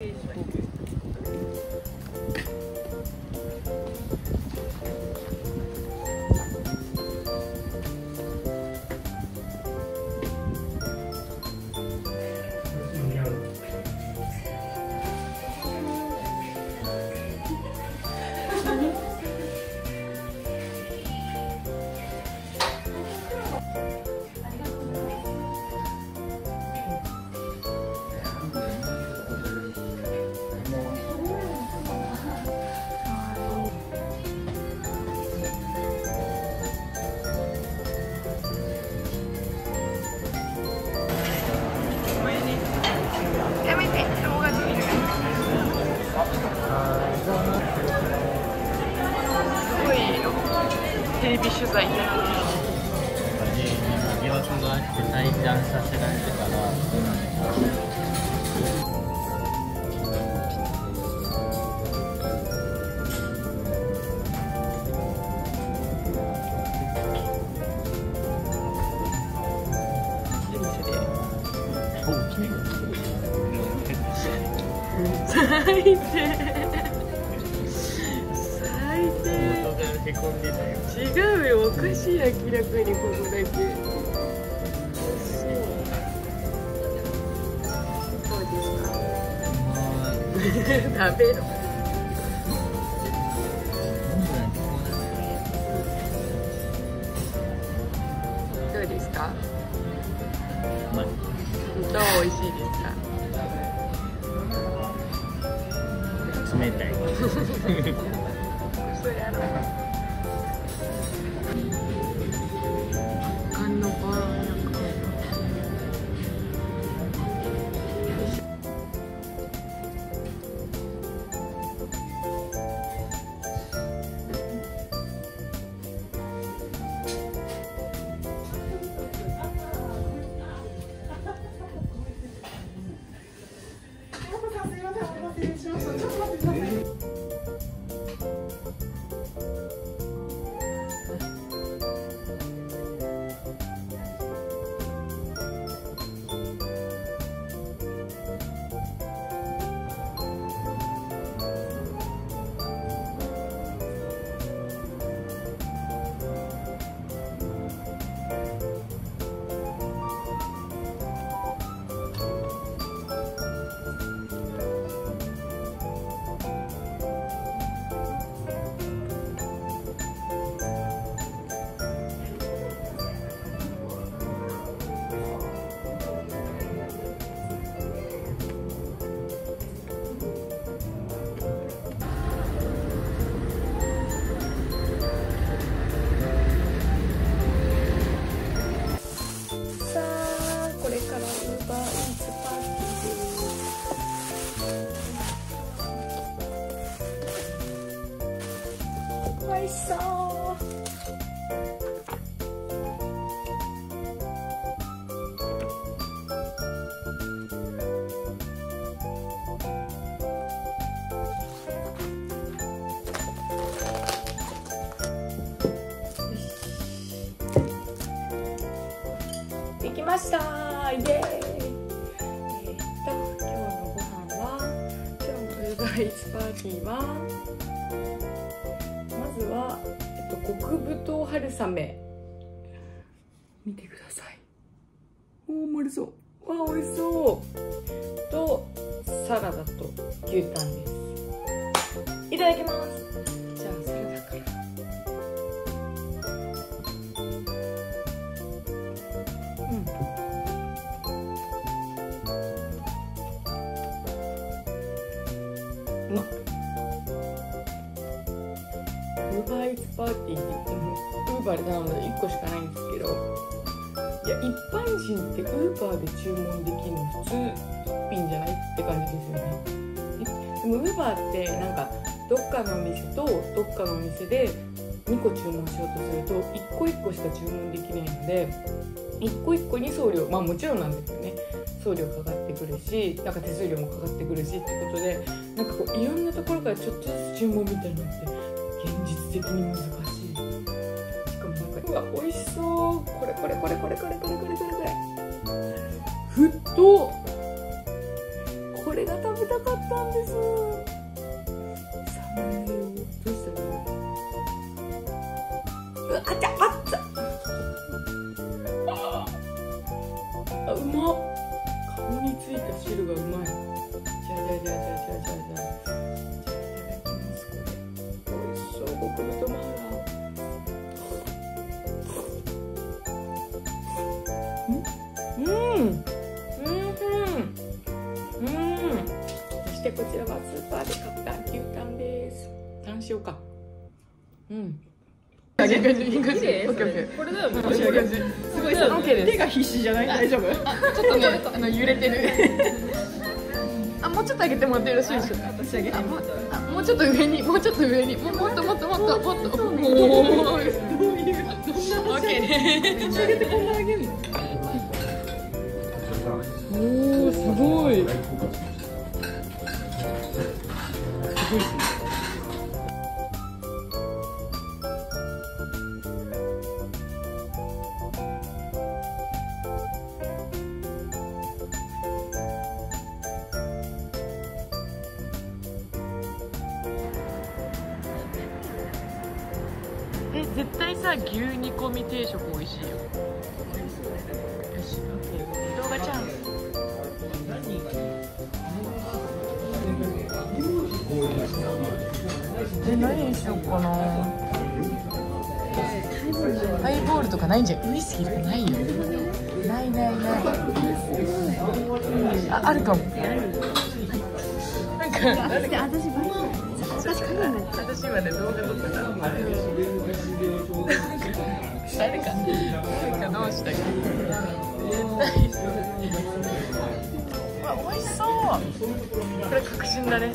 テレビ取材になって疑惑があって退団させられてから。最低最低元がへこんでたよ。違うよ、おかしい、明らかにここだけ。そうどうですか食べろ。どうですか、どう美味しいですか。冷たい。嘘やろ。あんのボロの顔。美味しそう。できました。イエーイ。今日のご飯は、今日のウーバーイーツパーティーは。まずは、極太春雨見てください。おお、丸そう。わあ、美味しそう。とサラダと牛タンです。いただきます。じゃあサラダから。うん、うまっ。ウーバーイーツパーティーって言ってもウーバーで頼むの1個しかないんですけど、いや一般人ってウーバーで注文できるの普通1品じゃないって感じですよね。でもウーバーってなんかどっかのお店とどっかのお店で2個注文しようとすると1個1個しか注文できないので、1個1個に送料、まあもちろんなんですよね、送料かかってくるし、なんか手数料もかかってくるしってことで、なんかこういろんなところからちょっとずつ注文みたいになって、現実的に難しい。しかもなんか、うわ、美味しそう。これこれこれこれこれこれこれこれこれ。ふっと。これが食べたかったんです。寒いよ。どうしたらいいの？うわ、あっちゃあっちゃあ、うまっ。顔についた汁がうまい。じゃじゃじゃじゃじゃじゃじゃ。こちらはスーパーで買った牛タンです。単塩か。うん。これだよ。すごいさ、手が必死じゃない？大丈夫？ちょっとね、揺れてる。あ、もうちょっと上げてもらってよろしいでしょうか？私上げてもらった。もうちょっと上に、もうちょっと上に、もっともっともっともっと。どういう？どんな？オッケー。上げてこんな上げるの？おお、すごい。すごいっすね。え、絶対さ、牛煮込み定食美味しいよ。よし、OK。動画チャンス。え、何にしようかな。ハイボールとかないんじゃん。ウイスキーとかないよ。ないないない。あ、あるかも。なんか、私今ね、動画撮ってた。なんかどうしたっけ。美味しそう。これ確信だね。